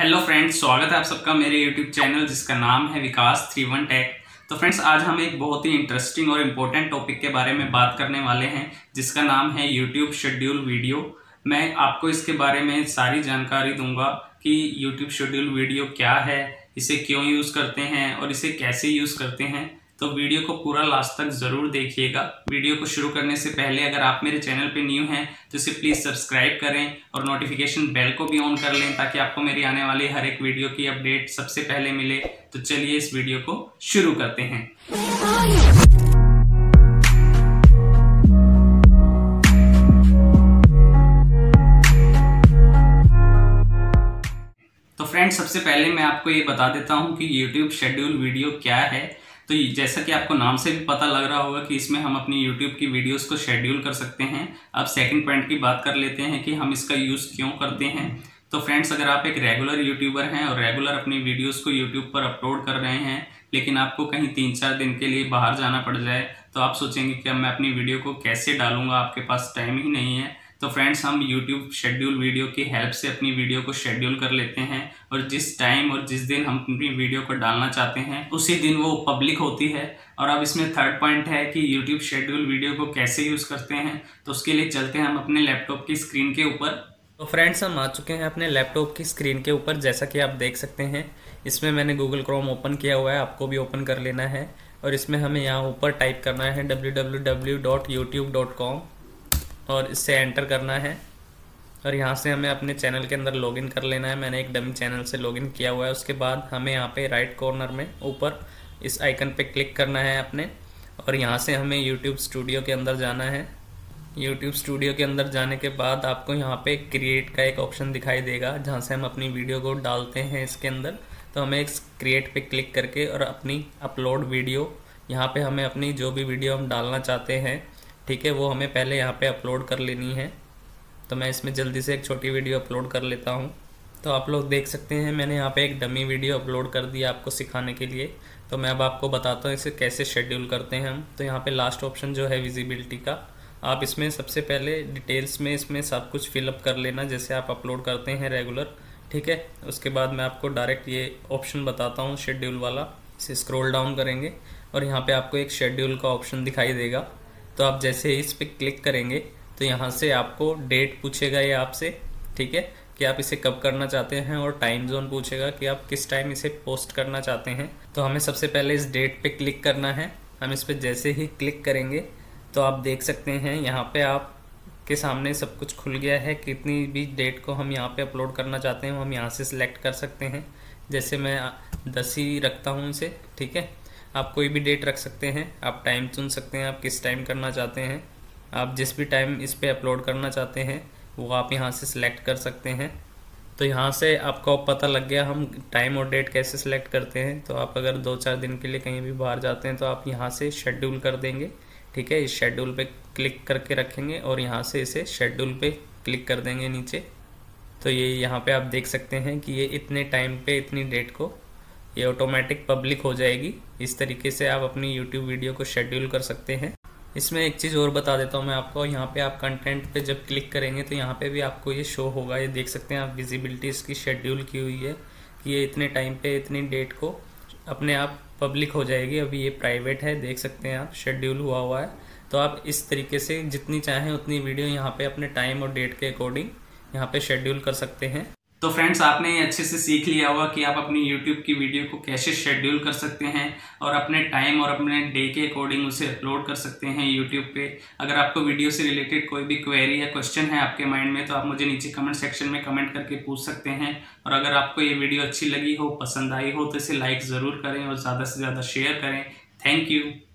Hello friends, स्वागत है आप सबका मेरे यूट्यूब चैनल जिसका नाम है विकास 31 टेक। तो फ्रेंड्स, आज हम एक बहुत ही इंटरेस्टिंग और इम्पोर्टेंट टॉपिक के बारे में बात करने वाले हैं जिसका नाम है यूट्यूब शेड्यूल वीडियो। मैं आपको इसके बारे में सारी जानकारी दूंगा कि यूट्यूब शेड्यूल वीडियो क्या है, इसे क्यों यूज़ करते हैं और इसे कैसे यूज़ करते हैं। तो वीडियो को पूरा लास्ट तक ज़रूर देखिएगा। वीडियो को शुरू करने से पहले अगर आप मेरे चैनल पे न्यू हैं तो इसे प्लीज़ सब्सक्राइब करें और नोटिफिकेशन बेल को भी ऑन कर लें ताकि आपको मेरी आने वाली हर एक वीडियो की अपडेट सबसे पहले मिले। तो चलिए इस वीडियो को शुरू करते हैं। तो फ्रेंड्स, सबसे पहले मैं आपको ये बता देता हूँ कि YouTube शेड्यूल वीडियो क्या है। तो जैसा कि आपको नाम से भी पता लग रहा होगा कि इसमें हम अपनी YouTube की वीडियोस को शेड्यूल कर सकते हैं। अब सेकंड पॉइंट की बात कर लेते हैं कि हम इसका यूज़ क्यों करते हैं। तो फ्रेंड्स, अगर आप एक रेगुलर यूट्यूबर हैं और रेगुलर अपनी वीडियोस को YouTube पर अपलोड कर रहे हैं लेकिन आपको कहीं 3-4 दिन के लिए बाहर जाना पड़ जाए तो आप सोचेंगे कि अब मैं अपनी वीडियो को कैसे डालूंगा, आपके पास टाइम ही नहीं है। तो फ्रेंड्स, हम YouTube शेड्यूल वीडियो की हेल्प से अपनी वीडियो को शेड्यूल कर लेते हैं और जिस टाइम और जिस दिन हम अपनी वीडियो को डालना चाहते हैं उसी दिन वो पब्लिक होती है। और अब इसमें थर्ड पॉइंट है कि YouTube शेड्यूल वीडियो को कैसे यूज़ करते हैं। तो उसके लिए चलते हैं हम अपने लैपटॉप की स्क्रीन के ऊपर। तो फ्रेंड्स, हम आ चुके हैं अपने लैपटॉप की स्क्रीन के ऊपर। जैसा कि आप देख सकते हैं इसमें मैंने गूगल क्रोम ओपन किया हुआ है, आपको भी ओपन कर लेना है। और इसमें हमें यहाँ ऊपर टाइप करना है www.youtube.com और इससे एंटर करना है। और यहाँ से हमें अपने चैनल के अंदर लॉगिन कर लेना है। मैंने एक डमी चैनल से लॉगिन किया हुआ है। उसके बाद हमें यहाँ पे राइट कॉर्नर में ऊपर इस आइकन पे क्लिक करना है अपने, और यहाँ से हमें YouTube स्टूडियो के अंदर जाना है। YouTube स्टूडियो के अंदर जाने के बाद आपको यहाँ पे क्रिएट का एक ऑप्शन दिखाई देगा जहाँ से हम अपनी वीडियो को डालते हैं इसके अंदर। तो हमें इस क्रिएट पे क्लिक करके और अपनी अपलोड वीडियो, यहाँ पे हमें अपनी जो भी वीडियो हम डालना चाहते हैं, ठीक है, वो हमें पहले यहाँ पे अपलोड कर लेनी है। तो मैं इसमें जल्दी से एक छोटी वीडियो अपलोड कर लेता हूँ। तो आप लोग देख सकते हैं मैंने यहाँ पे एक डमी वीडियो अपलोड कर दी आपको सिखाने के लिए। तो मैं अब आपको बताता हूँ इसे कैसे शेड्यूल करते हैं हम। तो यहाँ पे लास्ट ऑप्शन जो है विजिबिलिटी का, आप इसमें सबसे पहले डिटेल्स में इसमें सब कुछ फिलअप कर लेना जैसे आप अपलोड करते हैं रेगुलर, ठीक है। उसके बाद मैं आपको डायरेक्ट ये ऑप्शन बताता हूँ शेड्यूल वाला। इसे स्क्रॉल डाउन करेंगे और यहाँ पर आपको एक शेड्यूल का ऑप्शन दिखाई देगा। तो आप जैसे इस पर क्लिक करेंगे तो यहाँ से आपको डेट पूछेगा ये आपसे, ठीक है, कि आप इसे कब करना चाहते हैं, और टाइम जोन पूछेगा कि आप किस टाइम इसे पोस्ट करना चाहते हैं। तो हमें सबसे पहले इस डेट पे क्लिक करना है। हम इस पर जैसे ही क्लिक करेंगे तो आप देख सकते हैं यहाँ पे आप के सामने सब कुछ खुल गया है। कितनी भी डेट को हम यहाँ पर अपलोड करना चाहते हैं हम यहाँ से सिलेक्ट कर सकते हैं। जैसे मैं 10 ही रखता हूँ इसे, ठीक है, आप कोई भी डेट रख सकते हैं। आप टाइम चुन सकते हैं आप किस टाइम करना चाहते हैं। आप जिस भी टाइम इस पर अपलोड करना चाहते हैं वो आप यहाँ से सिलेक्ट कर सकते हैं। तो यहाँ से आपको पता लग गया हम टाइम और डेट कैसे सिलेक्ट करते हैं। तो आप अगर 2-4 दिन के लिए कहीं भी बाहर जाते हैं तो आप यहाँ से शेड्यूल कर देंगे, ठीक है। इस शेड्यूल पर क्लिक करके रखेंगे और यहाँ से इसे शेड्यूल पर क्लिक कर देंगे नीचे। तो ये यहाँ पर आप देख सकते हैं कि ये इतने टाइम पर इतनी डेट को ये ऑटोमेटिक पब्लिक हो जाएगी। इस तरीके से आप अपनी YouTube वीडियो को शेड्यूल कर सकते हैं। इसमें एक चीज़ और बता देता हूँ मैं आपको। यहाँ पे आप कंटेंट पे जब क्लिक करेंगे तो यहाँ पे भी आपको ये शो होगा, ये देख सकते हैं आप। विजिबिलिटी इसकी शेड्यूल की हुई है कि ये इतने टाइम पे इतनी डेट को अपने आप पब्लिक हो जाएगी। अभी ये प्राइवेट है, देख सकते हैं आप, शेड्यूल हुआ है। तो आप इस तरीके से जितनी चाहें उतनी वीडियो यहाँ पर अपने टाइम और डेट के अकॉर्डिंग यहाँ पर शेड्यूल कर सकते हैं। तो फ्रेंड्स, आपने ये अच्छे से सीख लिया होगा कि आप अपनी YouTube की वीडियो को कैसे शेड्यूल कर सकते हैं और अपने टाइम और अपने डे के अकॉर्डिंग उसे अपलोड कर सकते हैं YouTube पे। अगर आपको वीडियो से रिलेटेड कोई भी क्वेरी या क्वेश्चन है आपके माइंड में तो आप मुझे नीचे कमेंट सेक्शन में कमेंट करके पूछ सकते हैं। और अगर आपको ये वीडियो अच्छी लगी हो, पसंद आई हो, तो इसे लाइक ज़रूर करें और ज़्यादा से ज़्यादा शेयर करें। Thank you.